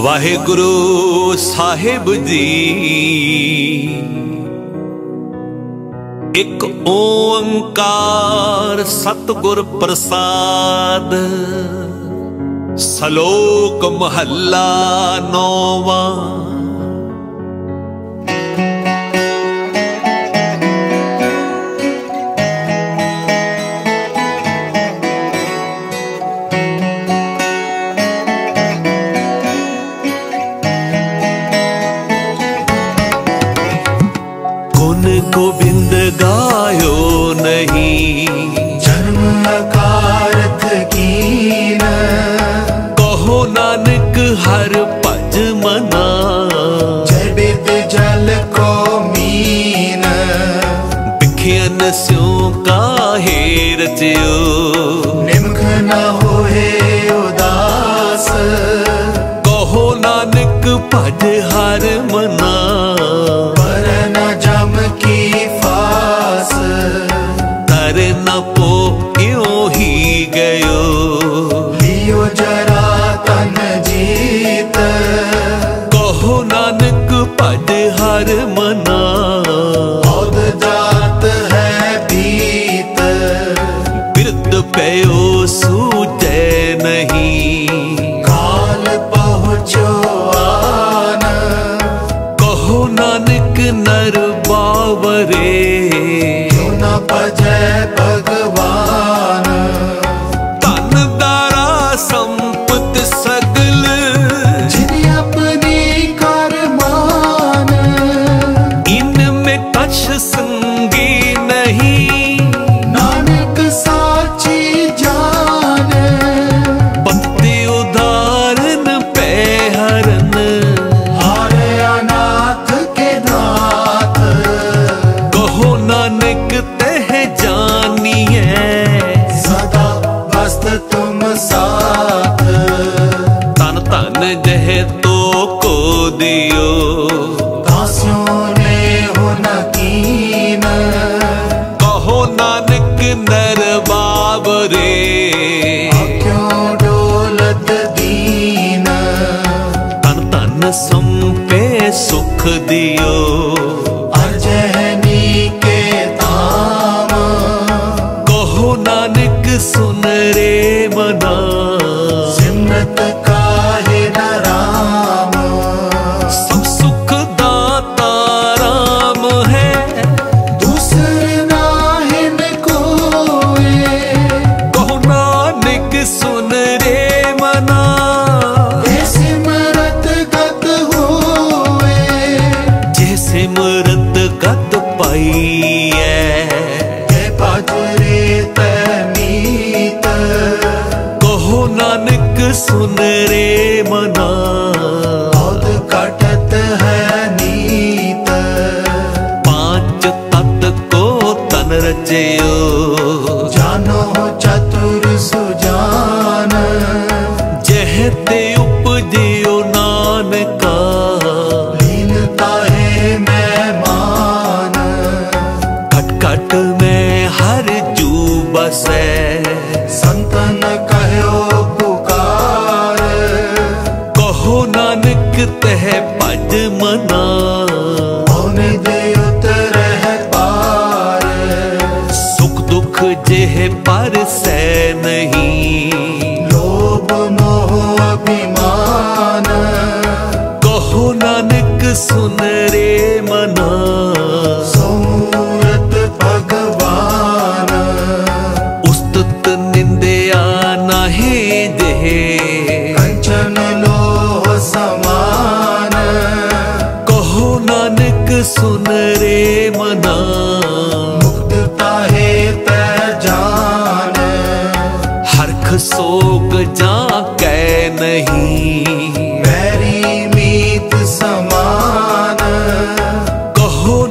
ਵਾਹਿਗੁਰੂ ਸਾਹਿਬ ਜੀ। ਇੱਕ ਓੰਕਾਰ ਸਤਿਗੁਰ ਪ੍ਰਸਾਦ। ਸਲੋਕ ਮਹੱਲਾ 9ਵਾਂ। गोबिंद गायो नहीं जन्म कारत कीन, कहो नानक हर पज मना जबित जल को मीन। बिखियन स्यों काहे रचियो निम्ख न होए उदास, कहो नानक भज हर मना पद हर मना। औद जात है बीत बिरद पयो सूझे नहीं, काल पहुँचो आन, कहो नानक नर बावरे न पजय भगवान। तन दारा संपत सगल संगी नहीं, नानक साची जान। भक्ति उदारन पे हरन हारे अनाथ के नाथ, कहो नानक तह जानिए सदा बस्त तुम साथ। तन तन जह तो को दियो नर बाबरे क्यों डोलत दीन। तन तन संपे सुख दियो अर्जहनी के ताम, कहो नानक सुन रे मना सिमरत काहे न राम। सब सुख दाता राम है सुन रे मना। औद कटत है नीत पांच तत्व को तन रचयो, जानो चतुर सुजान। जह ते उपजियो नानका लीनता है मैं मान, खट खट में हर जू बसे संतन कहो तह पद मना। औन दे उतर है पार सुख दुख जेह पर सै नहीं, लोभ मोह अभिमान, कहो नानक सुन रे मना सूरत भगवान। उस्तुत निंदया नाहे देह कंचन लोह समान, कहो नानक सुन रे मना मुक्त ताहे तै जान। हरख सोग जा कै नहीं मैरी मीत समान, कहो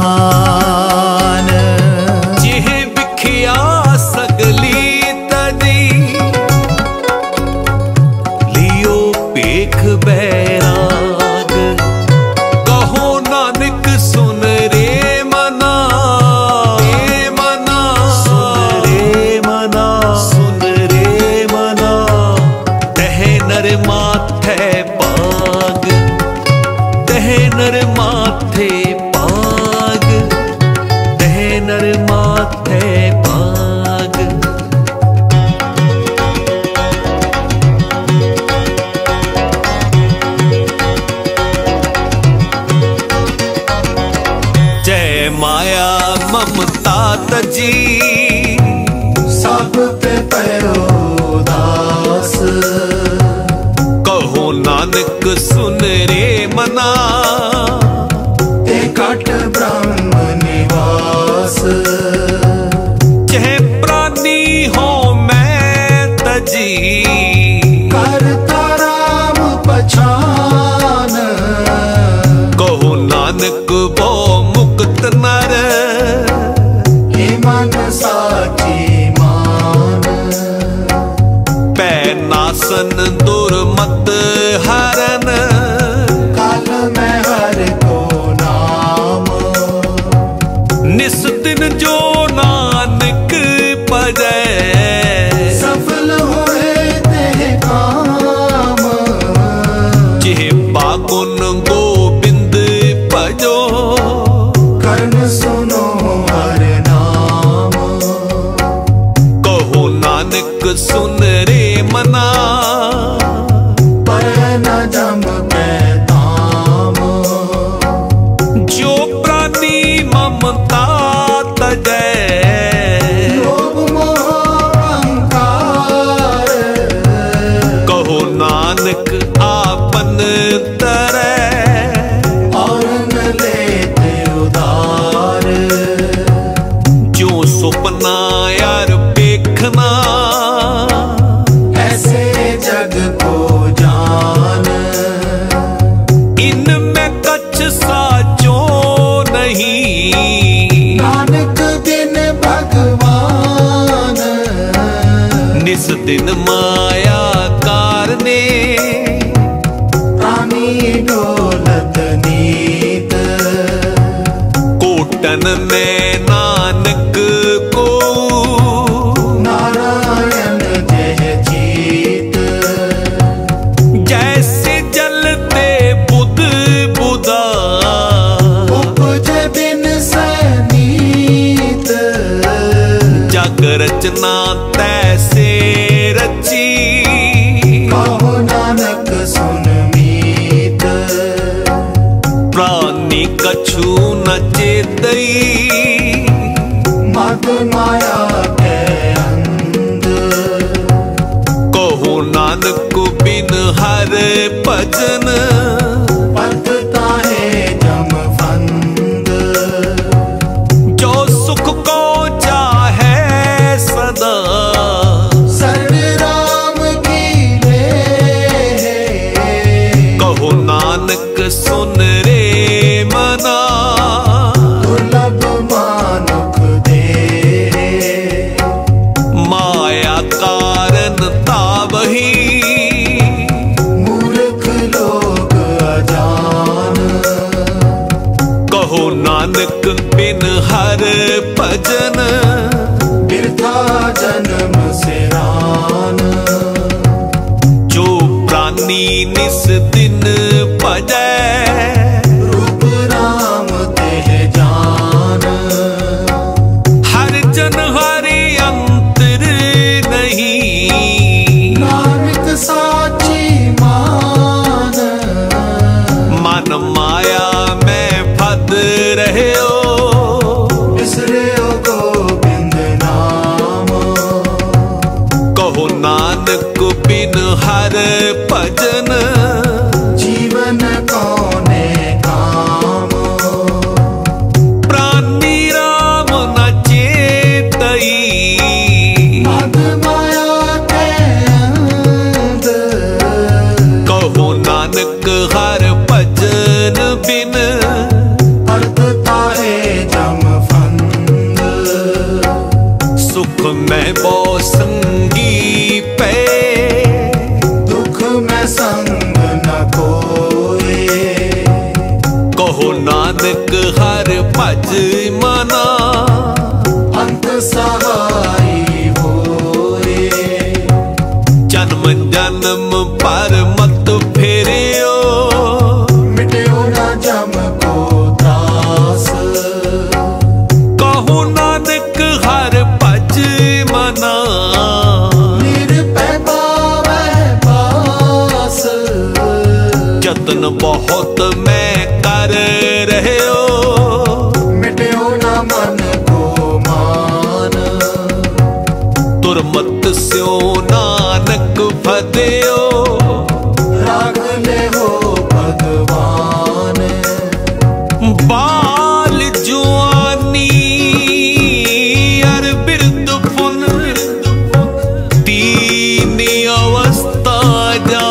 जहान। जिह बिखिया सगली तदी लियो पेख बैराग, कहो नानक सुन रे मना, रे मना सुन रे मना सुन रे मना। तह नर माथे पाग, तह नर माथे जी सब पे पयो दास, कहो नानक सुन रे मना, ते काट ब्रह्म निवास। जह प्राणी हो मैं तजी करता राम पहचान, कहो नानक बो मुक्त नर, मन साची मान। पैनासन दुर्मत हरन, काल मैं हर को नाम। निस दिन जो नानक पजय, सफल होए तेह काम। जिह पागुन गोबिंद भजो, करन सुनो हर सुन रे मना। पर न जम पैताम जो प्राणी ममता तजय, लोभ मोह अहंकार, कहो नानक आपन तरह और न लेते उदार। जो सुपना यार देखना जग को जान, इनमें कछ साचो नहीं, नानक बिन भगवान। निस दिन माया कारने, रानी डोलत नीत। कोटन में नानक को, रचना तैसे रची, कहो नानक सुन मीत। प्राणी कछु न चेतई, मद माया के अंध। कहो नानक बिन हर भजन, पतता है जम फंद। जो सुख को सदा शरण राम की ले, कहो नानक सुन रे मना। दुर्लभ मानुख दे, माया कारण तावही, मूर्ख लोग अजान। कहो नानक बिन हर भजन, जन्म से रान। जो प्राणी निस दिन भजय, रूप राम तेह जान। हर जन हरि अंतर नहीं, नानक साची मान। मन माया में फंद रहे हो, बिसरे हो गोबिंद। कहो नानक हर भज मना, अंत सहाय होए। जन्म जन्म पर मत फेरियो, मिटियो ना जम को त्रास। कहो नानक हर भज मना, जतन बहुत मैं कर रहे हो, मिटियो ना मन को मान। तुरमत स्यो नानक फतेहो, राख ले हो भगवान। बाल जुआनी अर बिरद फुन, तीन अवस्था जान।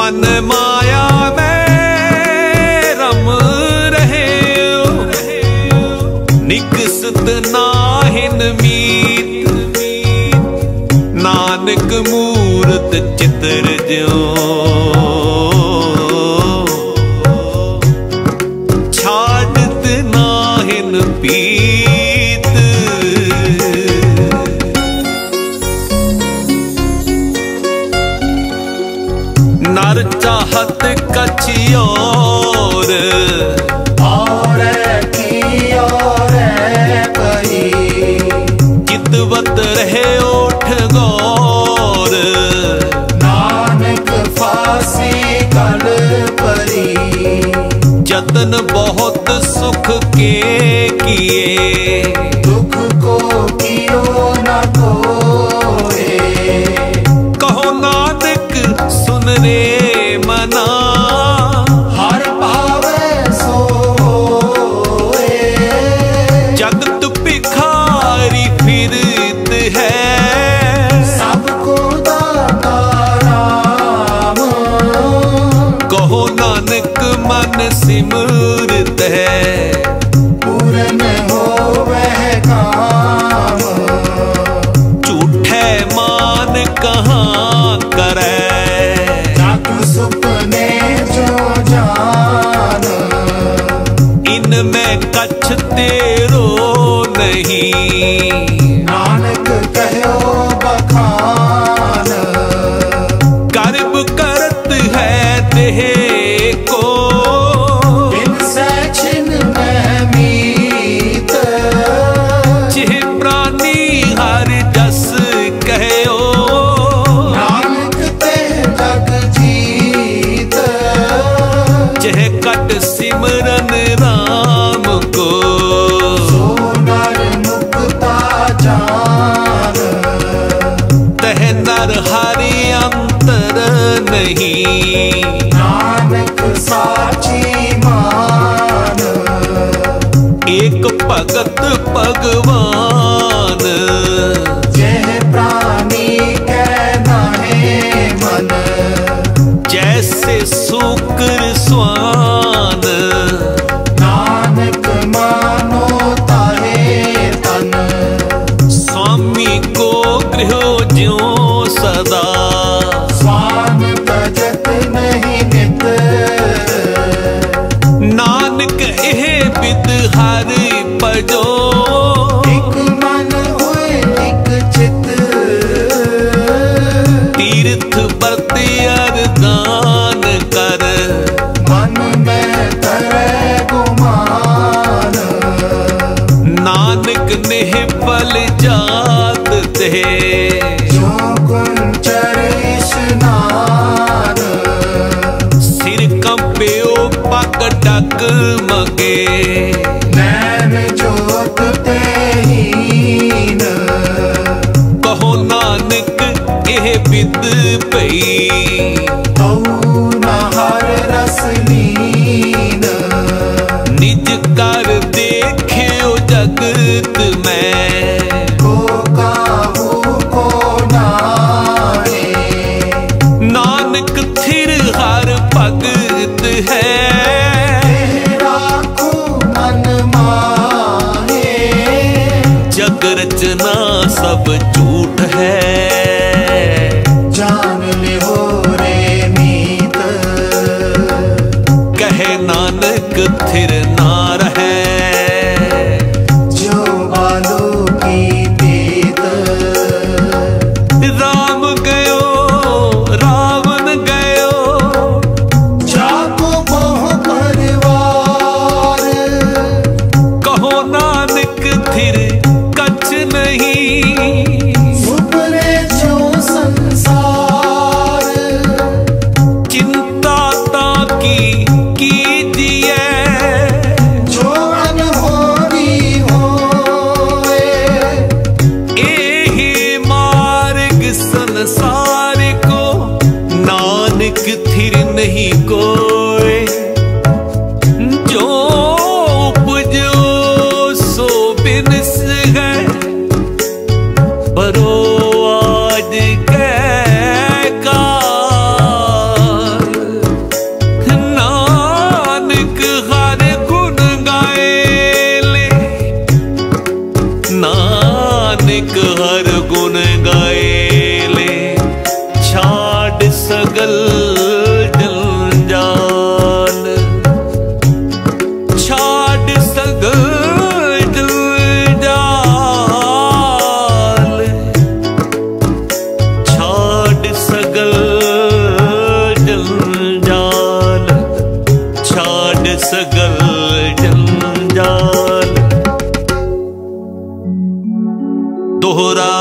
मन माया में रम रहे हो, निकसत नाहिन मीत। नानक मूरत चितर ज्यो, छाड़त नाहिन पीत। नर चाहत कछी और की और परी, कितवत रहे ओठ गौर। नानक फांसी गल परी, जतन बहुत सुख के किए। दुख को कियो ना कोए, कहो नानक सुन रे मना। हर भावे सोए, जगत भिखारी फिरत है, सबको दाता राम। कहो नानक मन सिमरत है, पूर्ण हो वह काम। झूठे मान कहाँ करे, सुपने जो जान। इनमें कछ तेरो नहीं, नानक कहो बखान। कर्म करत है देह को, बिन सैचिन में मीत। चिह प्राणी हर जस कहो, कट सिमरन राम को। सोनर मुक्ता जान, तह नर हरि अंतर नहीं। नानक साची मान, एक भगत भगवान। जय प्राणी कै नाहे मन, जैसे सूकर स्वान। नानक मानो ताहे तन, स्वामी को गृह ज्यो सदा। स्वान भजत नहीं नित, नानक एह बिद हर पजो। एक मन होए एक चित, तीर्थ बरत अरदान कर। मन में तर जगमगे। नैन जोत ते हीन कहो नानक एह बिद पई। हऊ न हर रस लीन निज कर देखियो जगत मैं। जगरचना सब झूठ है जान ले हो रे मीत। कहे नानक थिर नार है जो आलो की देत। राम गयो रावण गयो जाको बहु परिवार। कहो नानक थिर नहीं उपरे जो संसार। चिंता ताकी कीजिए जो अनहोनी होवे। एही मार्ग संसार को नानक थिर नहीं कोय। जो उपजो सो बिनस है परो आज का। नानक हर गुण गाएले नानक हर गुण गाएले। छाड़ सगल जंजाल छाड़ सगल सगल जंजाल। दोहरा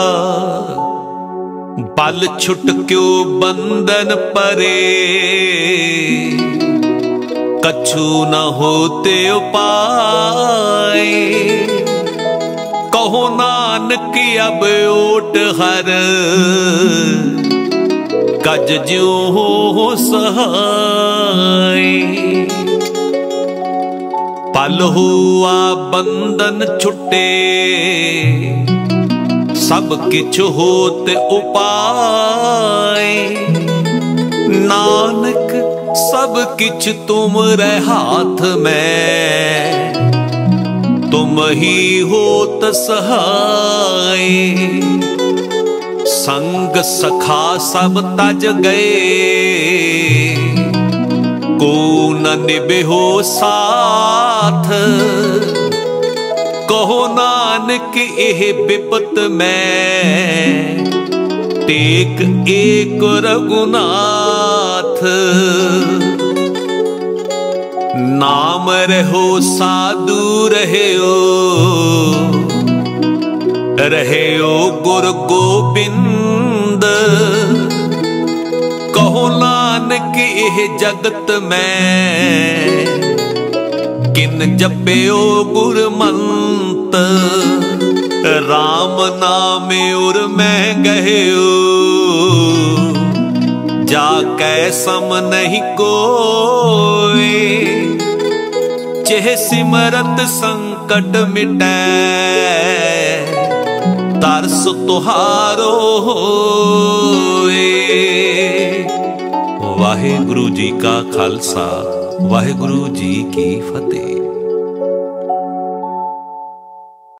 बल छुटक्यो बंधन परे। कछु न होते उपाय। कहो नानक अब ओट हर कज ज्यों हो सहाय। पल हुआ बंधन छुटे सब किछ होत उपाय। नानक सब किछ तुम रे हाथ में तुम ही होत सहाय। संग सखा सब तज गए को न निभो साथ। कहो नानक एह विपत में टेक एक रघुनाथ। नाम रहो साधु रहे हो गुरु गोबिंद। कहो नानक एह जगत में किन जप्यो गुरमंत। राम नाम उर में गयो जाके सम नहीं कोय। चेह सिमरत संकट मिटै तरस तुहारो होए। वाहेगुरु जी का खालसा वाहेगुरु जी की फतेह।